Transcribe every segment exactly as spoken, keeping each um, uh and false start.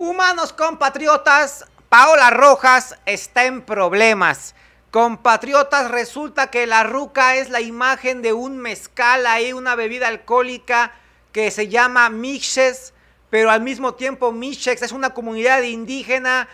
Humanos compatriotas, Paola Rojas está en problemas. Compatriotas, resulta que la ruca es la imagen de un mezcal, ahí una bebida alcohólica que se llama Mixes, pero al mismo tiempo Mixes es una comunidad indígena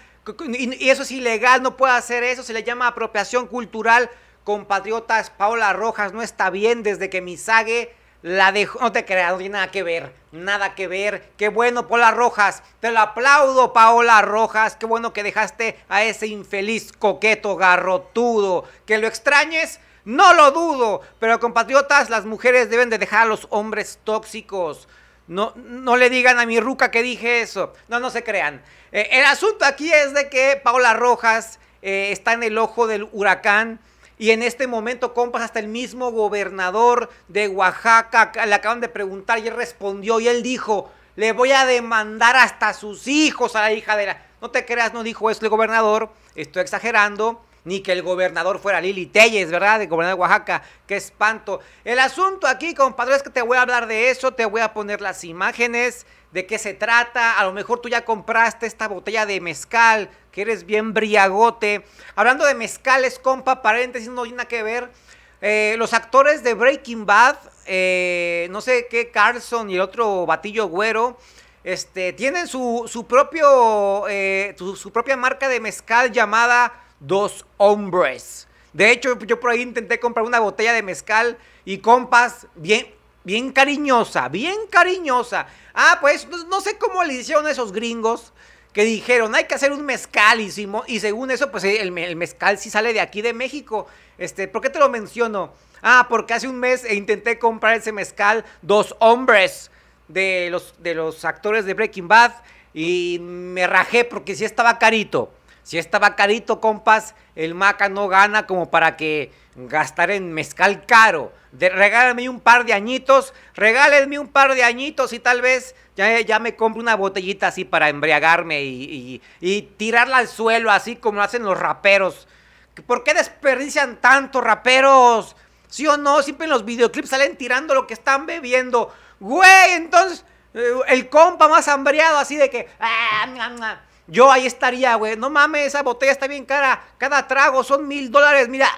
y eso es ilegal, no puede hacer eso, se le llama apropiación cultural. Compatriotas, Paola Rojas no está bien desde que Misague la dejó. No te creas, no tiene nada que ver, nada que ver. Qué bueno, Paola Rojas, te lo aplaudo, Paola Rojas, qué bueno que dejaste a ese infeliz coqueto garrotudo. Que lo extrañes, no lo dudo, pero compatriotas, las mujeres deben de dejar a los hombres tóxicos. No, no le digan a mi ruca que dije eso, no, no se crean. Eh, el asunto aquí es de que Paola Rojas eh, está en el ojo del huracán. Y en este momento, compas, hasta el mismo gobernador de Oaxaca, le acaban de preguntar y él respondió y él dijo, le voy a demandar hasta a sus hijos a la hija de la... No te creas, no dijo eso el gobernador, estoy exagerando, ni que el gobernador fuera Lili Téllez, ¿verdad? El gobernador de Oaxaca, qué espanto. El asunto aquí, compadre, es que te voy a hablar de eso, te voy a poner las imágenes, de qué se trata, a lo mejor tú ya compraste esta botella de mezcal, que eres bien briagote. Hablando de mezcales, compa, paréntesis, no tiene nada que ver. Eh, los actores de Breaking Bad, eh, no sé qué, Carson y el otro batillo güero, este, tienen su, su, propio, eh, su, su propia marca de mezcal llamada Dos Hombres. De hecho, yo por ahí intenté comprar una botella de mezcal y compas, bien... Bien cariñosa, bien cariñosa. Ah, pues no, no sé cómo le hicieron a esos gringos que dijeron, hay que hacer un mezcal y, y según eso, pues el, el mezcal sí sale de aquí de México. Este, ¿por qué te lo menciono? Ah, porque hace un mes intenté comprar ese mezcal Dos Hombres de los, de los actores de Breaking Bad y me rajé porque sí estaba carito. Si estaba carito, compas, el Maca no gana como para que gastar en mezcal caro. De, regálenme un par de añitos, regálenme un par de añitos y tal vez ya, ya me compro una botellita así para embriagarme y, y, y tirarla al suelo así como lo hacen los raperos. ¿Por qué desperdician tanto, raperos? ¿Sí o no? Siempre en los videoclips salen tirando lo que están bebiendo. Güey, entonces el compa más hambriado así de que... Ah, nah, nah. Yo ahí estaría, güey. No mames, esa botella está bien cara. Cada trago son mil dólares. Mira.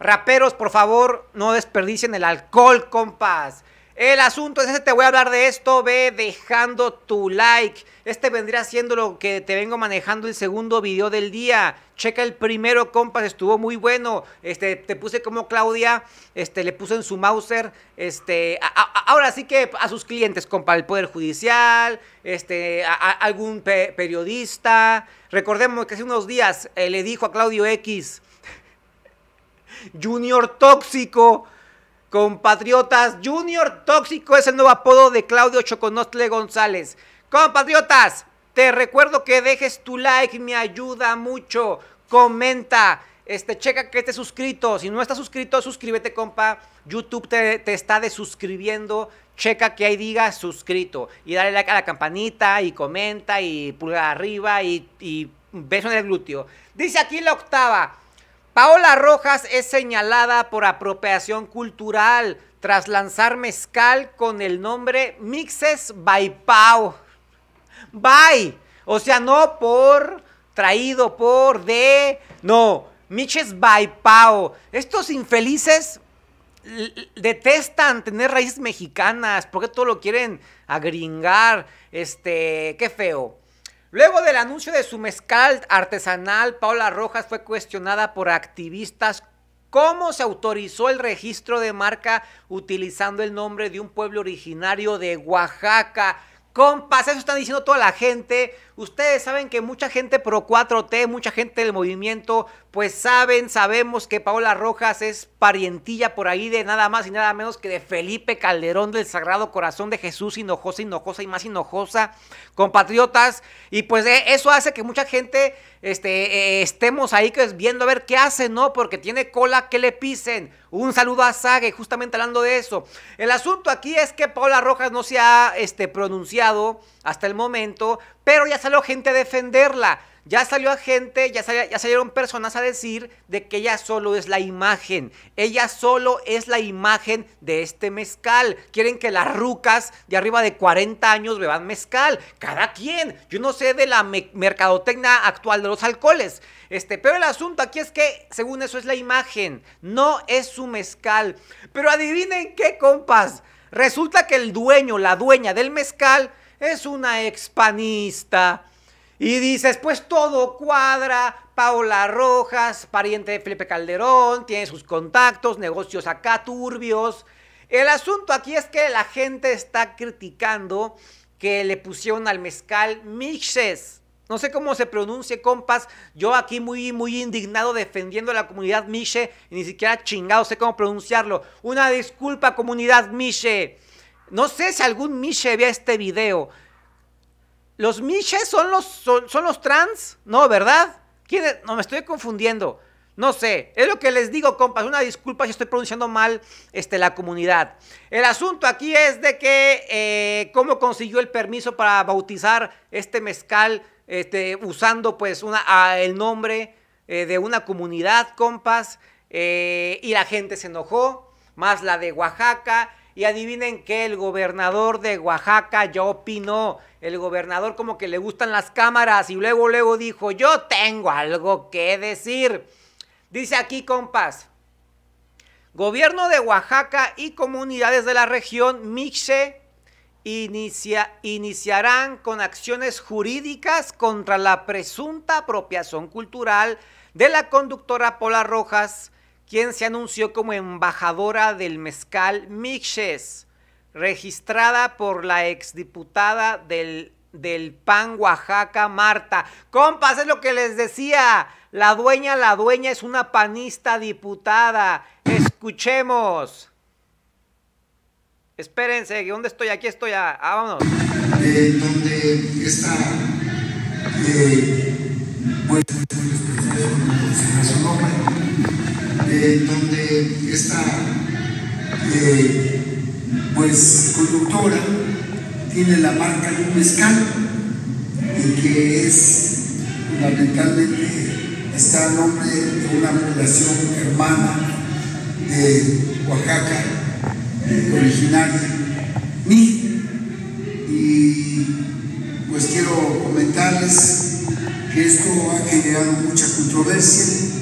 Raperos, por favor, no desperdicien el alcohol, compas. El asunto es ese. Te voy a hablar de esto. Ve dejando tu like. Este vendría siendo lo que te vengo manejando el segundo video del día. Checa el primero, compas. Estuvo muy bueno. Este, te puse como Claudia. Este, le puso en su Mauser. Este, a, a, ahora sí que a sus clientes, compa. El Poder Judicial. Este, a, a algún pe periodista. Recordemos que hace unos días eh, le dijo a Claudio X. Junior Tóxico. Compatriotas, Junior Tóxico es el nuevo apodo de Claudio Choconostle González. Compatriotas, te recuerdo que dejes tu like, me ayuda mucho. Comenta, este, checa que estés suscrito. Si no estás suscrito, suscríbete, compa. YouTube te, te está desuscribiendo. Checa que ahí diga suscrito. Y dale like a la campanita y comenta y pulgar arriba y, y beso en el glúteo. Dice aquí la octava. Paola Rojas es señalada por apropiación cultural tras lanzar mezcal con el nombre Mixes by Pau. By, o sea, no por, traído por, de, no, Mixes by Pau. Estos infelices detestan tener raíces mexicanas, porque todo lo quieren agringar, este, qué feo. Luego del anuncio de su mezcal artesanal, Paola Rojas fue cuestionada por activistas cómo se autorizó el registro de marca utilizando el nombre de un pueblo originario de Oaxaca. Compas, eso están diciendo toda la gente. Ustedes saben que mucha gente pro cuatro T, mucha gente del movimiento, pues saben, sabemos que Paola Rojas es parientilla por ahí de nada más y nada menos que de Felipe Calderón del Sagrado Corazón de Jesús, Hinojosa, Hinojosa y más Hinojosa, compatriotas. Y pues eso hace que mucha gente este, eh, estemos ahí que es viendo a ver qué hace, ¿no? Porque tiene cola que le pisen. Un saludo a Sage, justamente hablando de eso. El asunto aquí es que Paola Rojas no se ha este, pronunciado hasta el momento, pero ya salió gente a defenderla. Ya salió gente, ya, sal, ya salieron personas a decir de que ella solo es la imagen. Ella solo es la imagen de este mezcal. Quieren que las rucas de arriba de cuarenta años beban mezcal. Cada quien. Yo no sé de la me mercadotecnia actual de los alcoholes. Este, pero el asunto aquí es que, según eso, es la imagen. No es su mezcal. Pero adivinen qué, compas. Resulta que el dueño, la dueña del mezcal, es una expanista. Y dices, pues todo cuadra, Paola Rojas, pariente de Felipe Calderón, tiene sus contactos, negocios acá turbios. El asunto aquí es que la gente está criticando que le pusieron al mezcal mixes. No sé cómo se pronuncie, compas. Yo aquí muy, muy indignado defendiendo a la comunidad mixe, y ni siquiera chingado sé cómo pronunciarlo. Una disculpa, comunidad mixe. No sé si algún mixe vea este video. ¿Los miches son los, son, son los trans? No, ¿verdad? ¿Quién es? No, me estoy confundiendo. No sé. Es lo que les digo, compas. Una disculpa si estoy pronunciando mal este, la comunidad. El asunto aquí es de que eh, cómo consiguió el permiso para bautizar este mezcal este, usando pues una, a, el nombre eh, de una comunidad, compas. Eh, y la gente se enojó, más la de Oaxaca. Y adivinen que el gobernador de Oaxaca ya opinó. El gobernador como que le gustan las cámaras y luego, luego dijo, yo tengo algo que decir. Dice aquí, compas, gobierno de Oaxaca y comunidades de la región mixe inicia, iniciarán con acciones jurídicas contra la presunta apropiación cultural de la conductora Paola Rojas, quien se anunció como embajadora del mezcal mixes, registrada por la exdiputada del, del P A N Oaxaca, Marta. Compas, es lo que les decía, la dueña, la dueña es una panista diputada. Escuchemos. Espérense, ¿dónde estoy? Aquí estoy, ah, vámonos. Eh, donde está, eh, pues, Eh, donde esta eh, pues conductora tiene la marca de un mezcal y que es fundamentalmente está a nombre de una población hermana de Oaxaca, eh, originaria mí, y pues quiero comentarles que esto ha generado mucha controversia.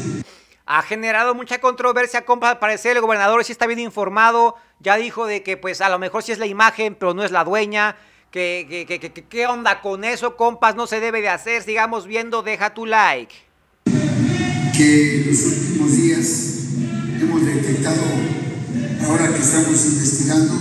Ha generado mucha controversia, compa. Al parecer el gobernador sí está bien informado. Ya dijo de que pues a lo mejor sí es la imagen, pero no es la dueña. ¿Qué, qué, qué, qué, qué onda con eso, compas? No se debe de hacer. Sigamos viendo. Deja tu like. Que en los últimos días hemos detectado, ahora que estamos investigando,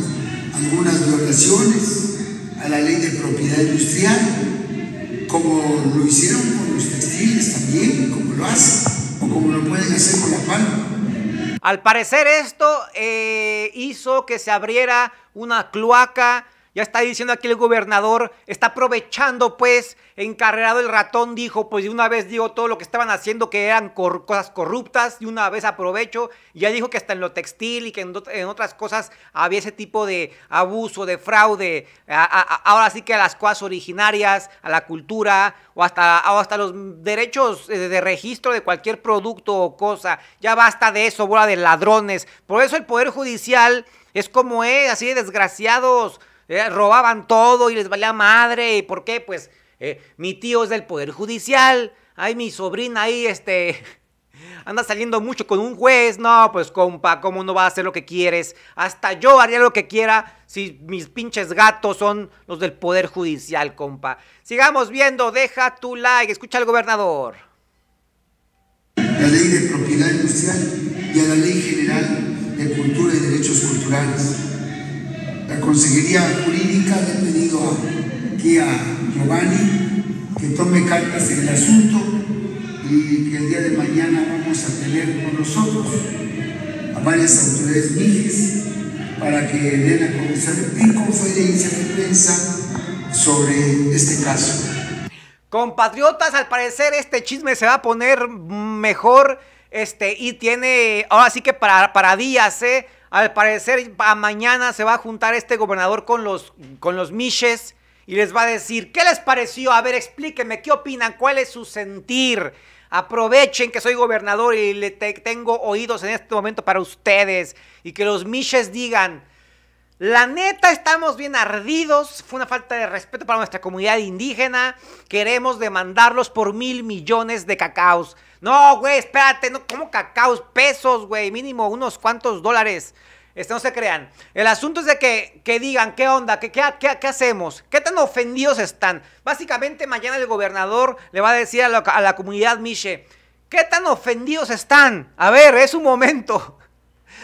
algunas violaciones a la ley de propiedad industrial, como lo hicieron con los textiles también, como lo hacen. O como lo pueden hacer con la mano. Al parecer esto eh, hizo que se abriera una cloaca. Ya está diciendo aquí el gobernador, está aprovechando pues, encarrerado el ratón, dijo, pues de una vez digo todo lo que estaban haciendo que eran cor cosas corruptas, de una vez aprovecho, y ya dijo que hasta en lo textil y que en, en otras cosas había ese tipo de abuso, de fraude, a a ahora sí que a las cosas originarias, a la cultura, o hasta, o hasta los derechos de, de registro de cualquier producto o cosa, ya basta de eso, bola de ladrones. Por eso el Poder Judicial es como es, así de desgraciados. Eh, robaban todo y les valía madre. ¿Y por qué? Pues eh, mi tío es del Poder Judicial. Ay, mi sobrina ahí, este, anda saliendo mucho con un juez. No, pues compa, ¿cómo no vas a hacer lo que quieres? Hasta yo haría lo que quiera si mis pinches gatos son los del Poder Judicial, compa. Sigamos viendo, deja tu like, escucha al gobernador. La ley de propiedad industrial y a la ley general de cultura y derechos culturales. La Consejería Jurídica le ha pedido aquí a Giovanni que tome cartas en el asunto y que el día de mañana vamos a tener con nosotros a varias autoridades mixes para que den a comenzar en conferencia de prensa sobre este caso. Compatriotas, al parecer este chisme se va a poner mejor este, y tiene ahora sí que para, para días, ¿eh? Al parecer, mañana se va a juntar este gobernador con los, con los miches y les va a decir, ¿qué les pareció? A ver, explíquenme, ¿qué opinan? ¿Cuál es su sentir? Aprovechen que soy gobernador y le te tengo oídos en este momento para ustedes. Y que los miches digan, la neta estamos bien ardidos, fue una falta de respeto para nuestra comunidad indígena, queremos demandarlos por mil millones de cacaos. No, güey, espérate, no, ¿cómo cacaos? Pesos, güey, mínimo unos cuantos dólares. Este, no se crean. El asunto es de que, que digan, ¿qué onda? ¿Qué, qué, qué, qué hacemos? ¿Qué tan ofendidos están? Básicamente mañana el gobernador le va a decir a la, a la comunidad miche, ¿qué tan ofendidos están? A ver, es un momento.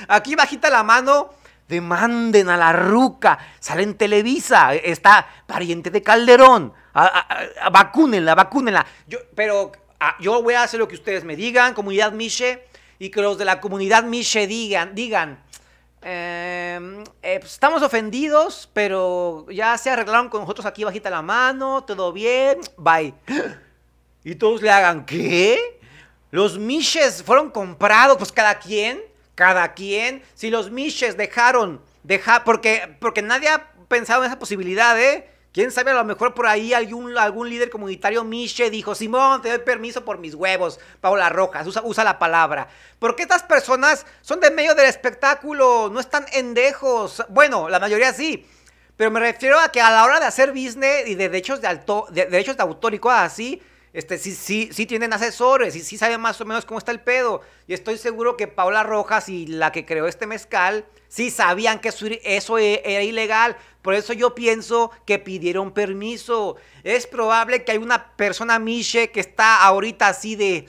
Aquí bajita la mano, demanden a la ruca, sale en Televisa, está pariente de Calderón, a, a, a, vacúnenla, vacúnenla. Yo, pero a, yo voy a hacer lo que ustedes me digan, comunidad miche, y que los de la comunidad miche digan, digan, Eh, eh, pues estamos ofendidos, pero ya se arreglaron con nosotros aquí bajita la mano, todo bien, bye. Y todos le hagan, ¿qué? Los miches fueron comprados, pues cada quien, cada quien. Si los miches dejaron, deja, porque, porque nadie ha pensado en esa posibilidad, ¿eh? Quién sabe, a lo mejor por ahí algún, algún líder comunitario miche dijo, Simón, te doy permiso por mis huevos, Paola Rojas, usa, usa la palabra. Porque estas personas son de medio del espectáculo, no están endejos. Bueno, la mayoría sí, pero me refiero a que a la hora de hacer business y de derechos de, alto, de, de, derechos de autor y cosas así, este, sí, sí, sí tienen asesores y sí saben más o menos cómo está el pedo. Y estoy seguro que Paola Rojas y la que creó este mezcal sí sabían que eso era ilegal. Por eso yo pienso que pidieron permiso. Es probable que hay una persona miche que está ahorita así de,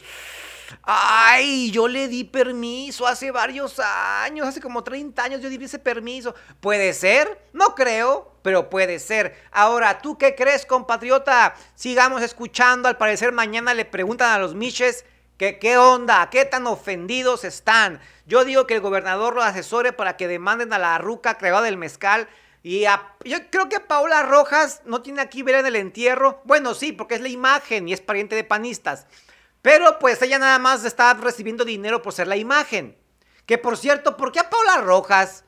ay, yo le di permiso hace varios años, hace como treinta años yo di ese permiso. ¿Puede ser? No creo, pero puede ser. Ahora, ¿tú qué crees, compatriota? Sigamos escuchando, al parecer mañana le preguntan a los miches que qué onda, qué tan ofendidos están. Yo digo que el gobernador lo asesore para que demanden a la ruca creada del mezcal. Y a, yo creo que Paola Rojas no tiene aquí ver en el entierro. Bueno, sí, porque es la imagen y es pariente de panistas. Pero pues ella nada más está recibiendo dinero por ser la imagen. Que por cierto, ¿por qué a Paola Rojas?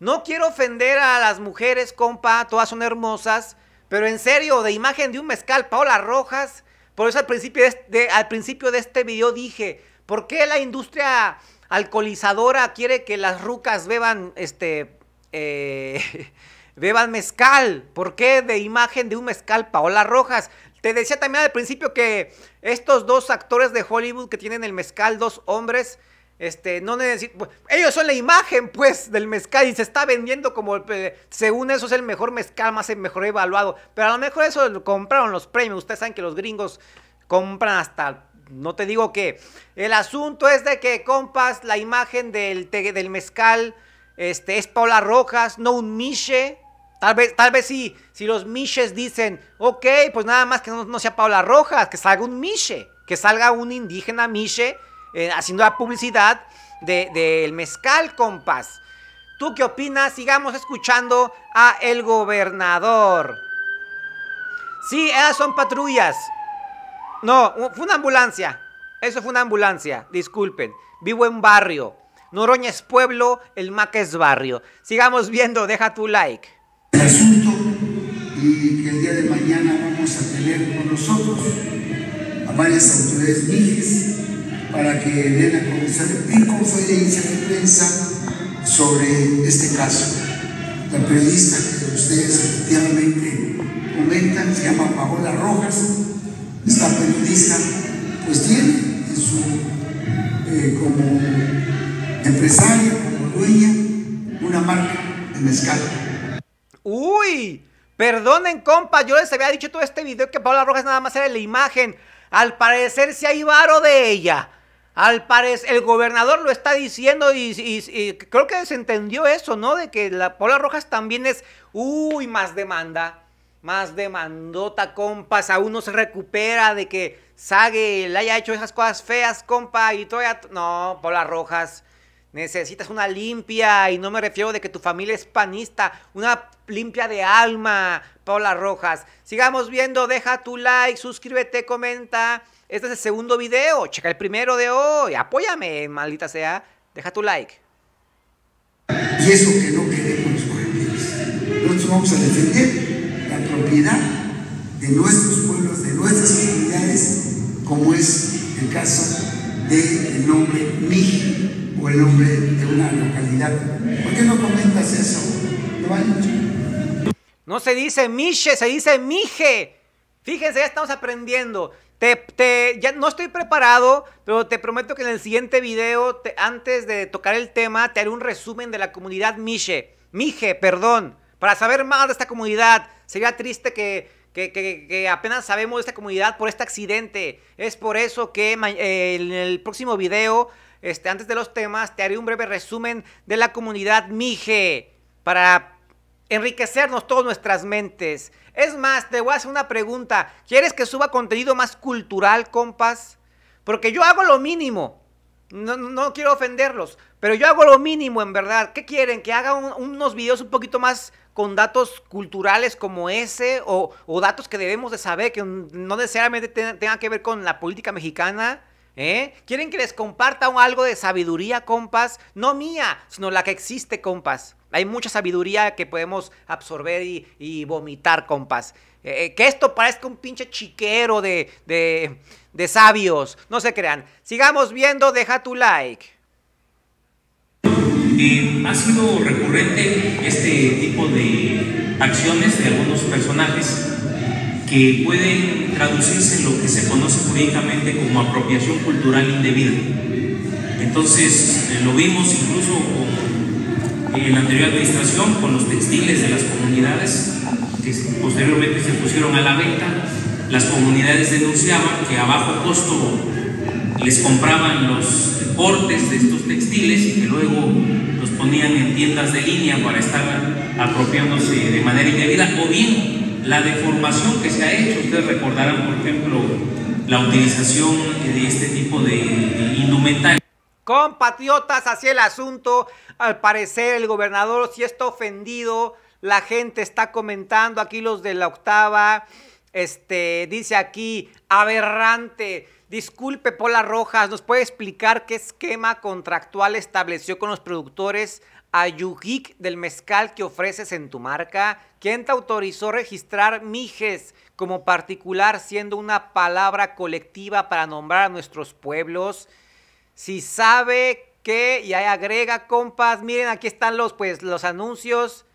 No quiero ofender a las mujeres, compa, todas son hermosas, pero en serio, de imagen de un mezcal, Paola Rojas. Por eso al principio de, de, al principio de este video dije, ¿por qué la industria alcoholizadora quiere que las rucas beban, este, eh, beban mezcal? ¿Por qué de imagen de un mezcal, Paola Rojas? Te decía también al principio que estos dos actores de Hollywood que tienen el mezcal, dos hombres, este, no necesitan, ellos son la imagen, pues, del mezcal y se está vendiendo como, según eso es el mejor mezcal, más el mejor evaluado. Pero a lo mejor eso lo compraron los premios. Ustedes saben que los gringos compran hasta, no te digo qué. El asunto es de que, compas, la imagen del, del mezcal este, es Paola Rojas, no un miche. Tal vez, tal vez sí, si los miches dicen, ok, pues nada más que no, no sea Paola Rojas, que salga un miche, que salga un indígena miche, eh, haciendo la publicidad del de, de mezcal, compas. ¿Tú qué opinas? Sigamos escuchando a el gobernador. Sí, ellas son patrullas. No, fue una ambulancia. Eso fue una ambulancia, disculpen. Vivo en barrio. Noroña es pueblo, el Maca es barrio. Sigamos viendo, deja tu like. El asunto y que el día de mañana vamos a tener con nosotros a varias autoridades mijes para que den a conocer y conferencia de prensa sobre este caso. La periodista que ustedes efectivamente comentan se llama Paola Rojas. Esta periodista pues tiene en su, eh, como empresaria, como dueña, una marca de mezcal. Uy, perdonen, compa, yo les había dicho todo este video que Paola Rojas nada más era la imagen. Al parecer sí hay varo de ella. Al parecer el gobernador lo está diciendo y, y, y creo que se entendió eso, ¿no? De que la Paola Rojas también es, uy, más demanda, más demandota, compas. Aún no se recupera de que Sague le haya hecho esas cosas feas, compa, y todavía, no, Paola Rojas. Necesitas una limpia, y no me refiero de que tu familia es panista, una limpia de alma, Paola Rojas. Sigamos viendo, deja tu like, suscríbete, comenta. Este es el segundo video, checa el primero de hoy, apóyame, maldita sea, deja tu like. Y eso que no queremos, nosotros vamos a defender la propiedad de nuestros pueblos, de nuestras comunidades, como es el caso del nombre Miji o el nombre de una localidad. ¿Por qué no comentas eso? ¿Lo han... No se dice Miche, se dice Mije. Fíjense, ya estamos aprendiendo. Te, te, ya no estoy preparado, pero te prometo que en el siguiente video, te, antes de tocar el tema, te haré un resumen de la comunidad Mije, Mije, perdón, para saber más de esta comunidad. Sería triste que, que, que, que apenas sabemos de esta comunidad por este accidente. Es por eso que eh, en el próximo video, este, antes de los temas, te haré un breve resumen de la comunidad Mije, para enriquecernos todas nuestras mentes. Es más, te voy a hacer una pregunta. ¿Quieres que suba contenido más cultural, compas? Porque yo hago lo mínimo. No, no quiero ofenderlos, pero yo hago lo mínimo, en verdad. ¿Qué quieren? ¿Que haga un, unos videos un poquito más con datos culturales como ese? O, o datos que debemos de saber, que no necesariamente te, tenga que ver con la política mexicana. ¿Eh? ¿Quieren que les comparta un, algo de sabiduría, compas? No mía, sino la que existe, compas. Hay mucha sabiduría que podemos absorber y, y vomitar, compas. Eh, que esto parezca un pinche chiquero de, de, de sabios. No se crean. Sigamos viendo, deja tu like. Eh, ha sido recurrente este tipo de acciones de algunos personajes que pueden traducirse en lo que se conoce jurídicamente como apropiación cultural indebida. Entonces, eh, lo vimos incluso con en la anterior administración, con los textiles de las comunidades que posteriormente se pusieron a la venta. Las comunidades denunciaban que a bajo costo les compraban los cortes de estos textiles y que luego los ponían en tiendas de línea para estar apropiándose de manera indebida, o bien la deformación que se ha hecho. Ustedes recordarán, por ejemplo, la utilización de este tipo de indumentaria. Compatriotas, así el asunto. Al parecer el gobernador sí está ofendido. La gente está comentando aquí, los de la octava. Este, dice aquí, aberrante. Disculpe, Paula Rojas, ¿nos puede explicar qué esquema contractual estableció con los productores Ayujic del mezcal que ofreces en tu marca? ¿Quién te autorizó registrar Mijes como particular, siendo una palabra colectiva para nombrar a nuestros pueblos? Si sabe que, y ahí agrega, compas, miren, aquí están los, pues, los anuncios.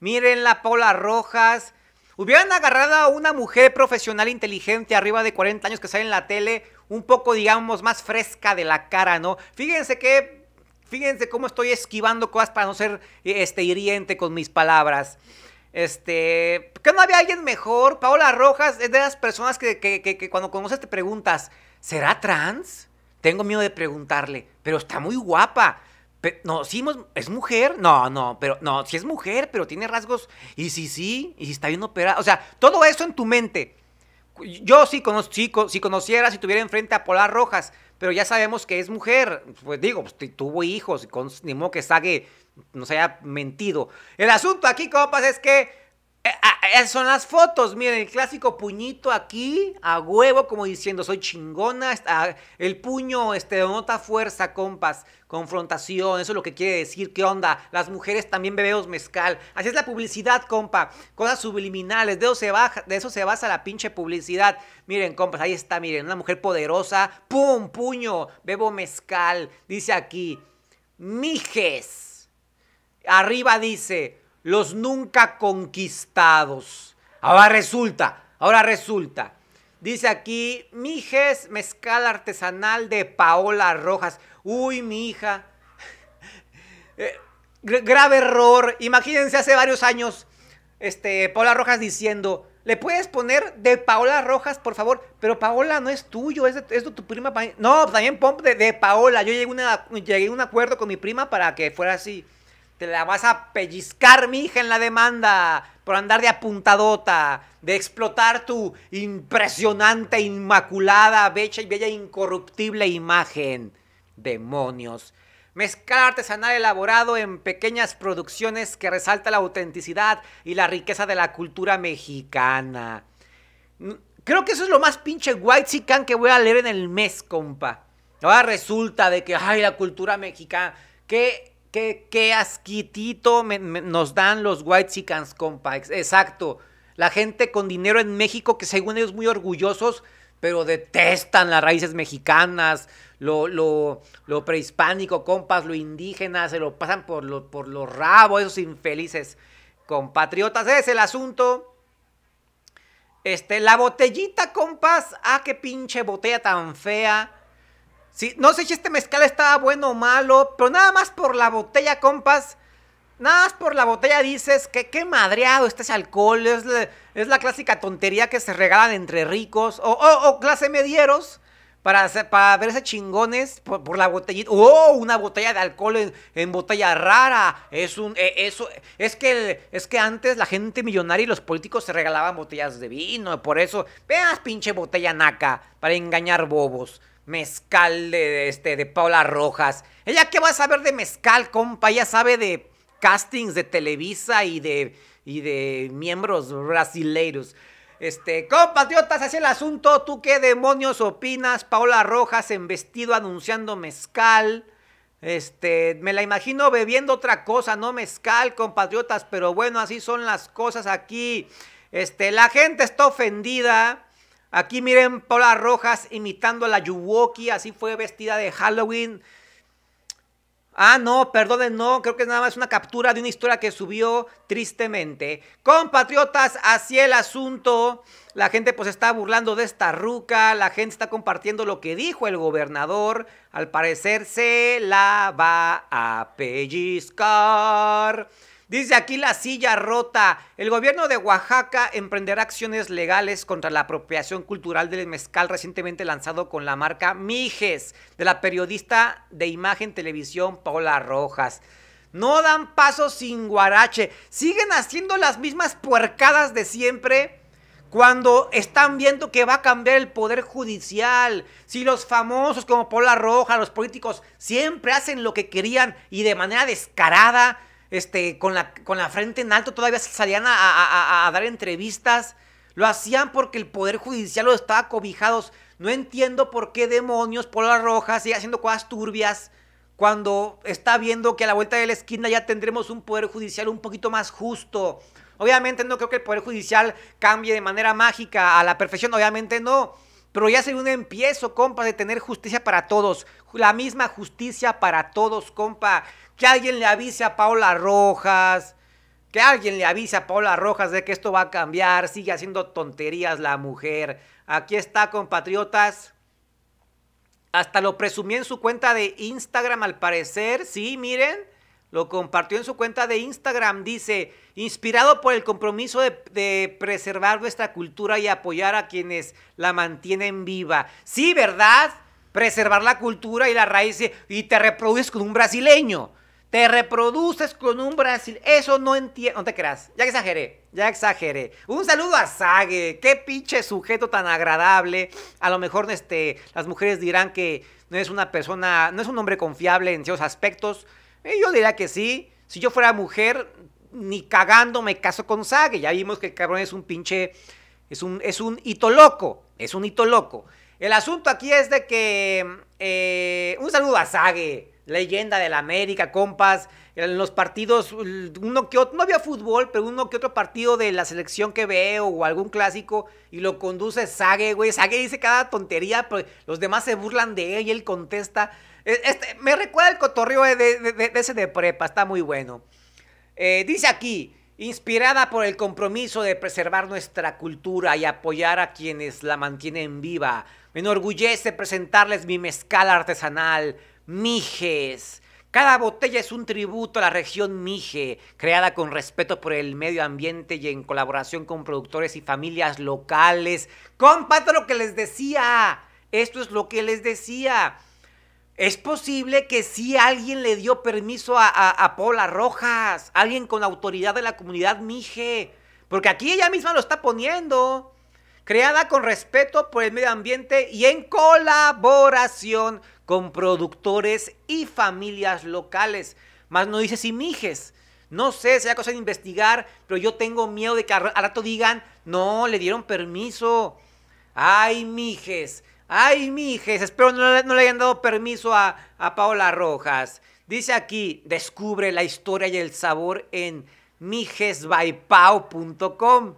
Miren la Paula Rojas. Hubieran agarrado a una mujer profesional inteligente, arriba de cuarenta años, que sale en la tele, un poco, digamos, más fresca de la cara, ¿no? Fíjense que, fíjense cómo estoy esquivando cosas para no ser, este, hiriente con mis palabras. Este, ¿por qué no había alguien mejor? Paula Rojas es de las personas que, que, que, que cuando conoces te preguntas, ¿será trans? Tengo miedo de preguntarle, pero está muy guapa. Pero, no, ¿sí es mujer? No, no, pero no, sí es mujer, pero tiene rasgos. Y sí, sí, y si está bien operada. O sea, todo eso en tu mente. Yo sí, conoz sí si conociera, si tuviera enfrente a Paula Rojas, pero ya sabemos que es mujer. Pues digo, pues, tuvo hijos, con, ni modo que saque, nos haya mentido. El asunto aquí, compas, es que esas son las fotos. Miren, el clásico puñito aquí, a huevo, como diciendo, soy chingona. El puño este, denota fuerza, compas. Confrontación, eso es lo que quiere decir. ¿Qué onda? Las mujeres también bebemos mezcal. Así es la publicidad, compa. Cosas subliminales, de eso se, baja, de eso se basa la pinche publicidad. Miren, compas, ahí está, miren, una mujer poderosa. ¡Pum! Puño, bebo mezcal. Dice aquí, Mijes. Arriba dice, los nunca conquistados. Ahora resulta, ahora resulta. Dice aquí, Mijes, mezcal artesanal de Paola Rojas. Uy, mi hija. eh, grave error. Imagínense hace varios años, este, Paola Rojas diciendo, ¿le puedes poner de Paola Rojas, por favor? Pero Paola no es tuyo, es de, es de tu prima. No, también pon de, de Paola. Yo llegué, una, llegué a un acuerdo con mi prima para que fuera así. Te la vas a pellizcar, mija, en la demanda por andar de apuntadota, de explotar tu impresionante, inmaculada, bella y bella, incorruptible imagen. Demonios. Mezcal artesanal elaborado en pequeñas producciones que resalta la autenticidad y la riqueza de la cultura mexicana. Creo que eso es lo más pinche whitezican que voy a leer en el mes, compa. Ahora resulta de que, ay, la cultura mexicana, que... Qué, qué asquitito me, me, nos dan los whitexicans, compa. Exacto. La gente con dinero en México, que según ellos muy orgullosos, pero detestan las raíces mexicanas, lo, lo, lo prehispánico, compas, lo indígena, se lo pasan por, lo, por los rabos, esos infelices compatriotas. Es el asunto. Este, la botellita, compas. Ah, qué pinche botella tan fea. Sí, no sé si este mezcal estaba bueno o malo, pero nada más por la botella, compas. Nada más por la botella dices que qué madreado este es alcohol. Es la, es la clásica tontería que se regalan entre ricos o, o, o clase medieros para, hacer, para verse chingones por, por la botellita. ¡Oh! Una botella de alcohol en, en botella rara. Es un. Eh, eso, es, que, es que antes la gente millonaria y los políticos se regalaban botellas de vino. Por eso, veas pinche botella naca para engañar bobos. Mezcal de, de, este, de Paula Rojas. ¿Ella qué va a saber de mezcal, compa? Ella sabe de castings de Televisa y de, y de miembros brasileiros. Este, compatriotas, así el asunto. ¿Tú qué demonios opinas? Paola Rojas en vestido anunciando mezcal. Este, me la imagino bebiendo otra cosa, no mezcal, compatriotas. Pero bueno, así son las cosas aquí. Este, la gente está ofendida. Aquí miren, Paola Rojas imitando a la Yuwoki. Así fue vestida de Halloween. Ah, no, perdonen, no, creo que es nada más una captura de una historia que subió tristemente. Compatriotas, así el asunto. La gente pues está burlando de esta ruca, la gente está compartiendo lo que dijo el gobernador. Al parecer se la va a pellizcar. Dice aquí la silla rota. El gobierno de Oaxaca emprenderá acciones legales contra la apropiación cultural del mezcal recientemente lanzado con la marca Mijes, de la periodista de Imagen Televisión Paola Rojas. No dan paso sin guarache. Siguen haciendo las mismas puercadas de siempre cuando están viendo que va a cambiar el poder judicial. Si los famosos como Paola Rojas, los políticos, siempre hacen lo que querían y de manera descarada. Este, con la, con la frente en alto todavía salían a, a, a, a dar entrevistas. Lo hacían porque el poder judicial los estaba cobijados. No entiendo por qué demonios Paola Rojas sigue haciendo cosas turbias cuando está viendo que a la vuelta de la esquina ya tendremos un poder judicial un poquito más justo. Obviamente no creo que el poder judicial cambie de manera mágica a la perfección, obviamente no, pero ya sería un empiezo, compa, de tener justicia para todos. La misma justicia para todos, compa. Que alguien le avise a Paola Rojas. Que alguien le avise a Paola Rojas de que esto va a cambiar. Sigue haciendo tonterías la mujer. Aquí está, compatriotas. Hasta lo presumí en su cuenta de Instagram, al parecer. Sí, miren. Lo compartió en su cuenta de Instagram. Dice, inspirado por el compromiso de, de preservar nuestra cultura y apoyar a quienes la mantienen viva. Sí, ¿verdad? Preservar la cultura y la raíz. Y te reproduces con un brasileño. Te reproduces con un brasileño. Eso no entiendo. No te creas. Ya exageré. Ya exageré. Un saludo a Sage. Qué pinche sujeto tan agradable. A lo mejor este, las mujeres dirán que no es una persona, no es un hombre confiable en ciertos aspectos. Eh, yo diría que sí. Si yo fuera mujer, ni cagando me caso con Sage. Ya vimos que el cabrón es un pinche, es un, es un hito loco. Es un hito loco. El asunto aquí es de que, eh, un saludo a Sage, leyenda de la América, compas. En los partidos, uno que otro, no había fútbol, pero uno que otro partido de la selección que veo o algún clásico, y lo conduce Sage, güey. Sage dice cada tontería, pero los demás se burlan de él y él contesta. Este, me recuerda el cotorreo de, de, de, de ese de prepa, está muy bueno. Eh, dice aquí, inspirada por el compromiso de preservar nuestra cultura y apoyar a quienes la mantienen viva, me enorgullece presentarles mi mezcal artesanal, Mijes. Cada botella es un tributo a la región Mije, creada con respeto por el medio ambiente y en colaboración con productores y familias locales. ¡Comparto lo que les decía! Esto es lo que les decía. Es posible que sí alguien le dio permiso a, a, a Paola Rojas, alguien con autoridad de la comunidad Mije, porque aquí ella misma lo está poniendo. Creada con respeto por el medio ambiente y en colaboración con productores y familias locales. Más no dice si Mijes. No sé, será cosa de investigar, pero yo tengo miedo de que al rato digan, no, le dieron permiso. Ay, Mijes. Ay, Mijes, espero no, no le hayan dado permiso a, a Paola Rojas. Dice aquí, descubre la historia y el sabor en mijes by pao punto com.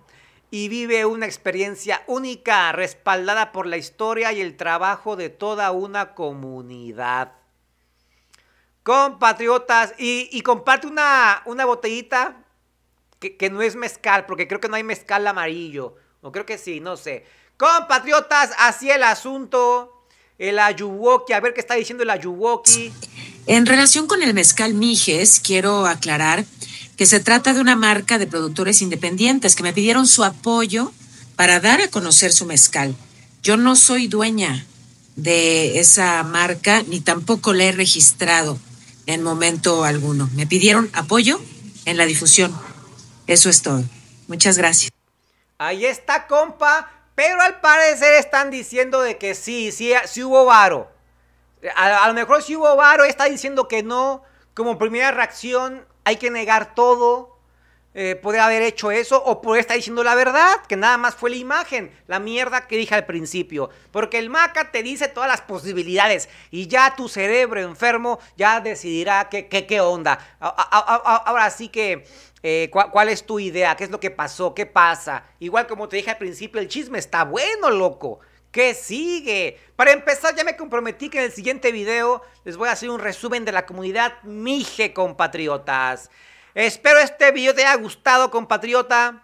y vive una experiencia única, respaldada por la historia y el trabajo de toda una comunidad. Compatriotas, y, y comparte una, una botellita que, que no es mezcal, porque creo que no hay mezcal amarillo, o creo que sí, no sé. Compatriotas, así el asunto, el Ayuwoki, a ver qué está diciendo el Ayuwoki. En relación con el mezcal Mijes, quiero aclarar que se trata de una marca de productores independientes que me pidieron su apoyo para dar a conocer su mezcal. Yo no soy dueña de esa marca, ni tampoco la he registrado en momento alguno. Me pidieron apoyo en la difusión. Eso es todo. Muchas gracias. Ahí está, compa. Pero al parecer están diciendo de que sí, sí, sí hubo varo. A, a lo mejor sí hubo varo, está diciendo que no. Como primera reacción, hay que negar todo, eh, poder haber hecho eso, o poder estar diciendo la verdad, que nada más fue la imagen, la mierda que dije al principio, porque el Maca te dice todas las posibilidades, y ya tu cerebro enfermo ya decidirá qué, qué, qué onda, a, a, a, ahora sí que, eh, cu cuál es tu idea, qué es lo que pasó, qué pasa, igual como te dije al principio, el chisme está bueno, loco. ¿Qué sigue? Para empezar, ya me comprometí que en el siguiente video les voy a hacer un resumen de la comunidad Mije, compatriotas. Espero este video te haya gustado, compatriota,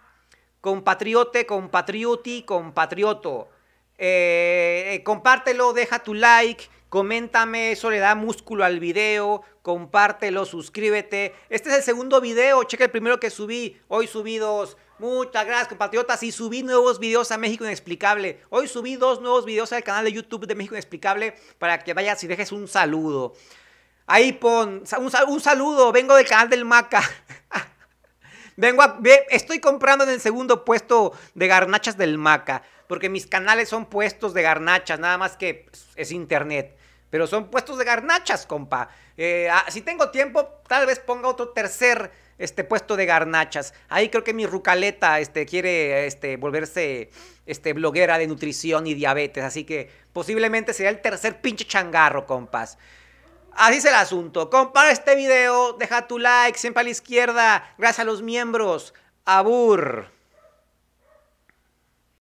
compatriote, compatrioti, compatrioto. Eh, compártelo, deja tu like, coméntame, eso le da músculo al video, compártelo, suscríbete. Este es el segundo video, checa el primero que subí, hoy subí dos. Muchas gracias, compatriotas, y subí nuevos videos a México Inexplicable. Hoy subí dos nuevos videos al canal de YouTube de México Inexplicable para que vayas y dejes un saludo. Ahí pon, un, un saludo, vengo del canal del Maca. vengo a, Estoy comprando en el segundo puesto de garnachas del Maca, porque mis canales son puestos de garnachas, nada más que es internet. Pero son puestos de garnachas, compa. Eh, si tengo tiempo, tal vez ponga otro tercer este puesto de garnachas. Ahí creo que mi rucaleta este, quiere este, volverse este, bloguera de nutrición y diabetes, así que posiblemente será el tercer pinche changarro, compas. Así es el asunto. Compara este video, deja tu like, siempre a la izquierda. Gracias a los miembros. Abur.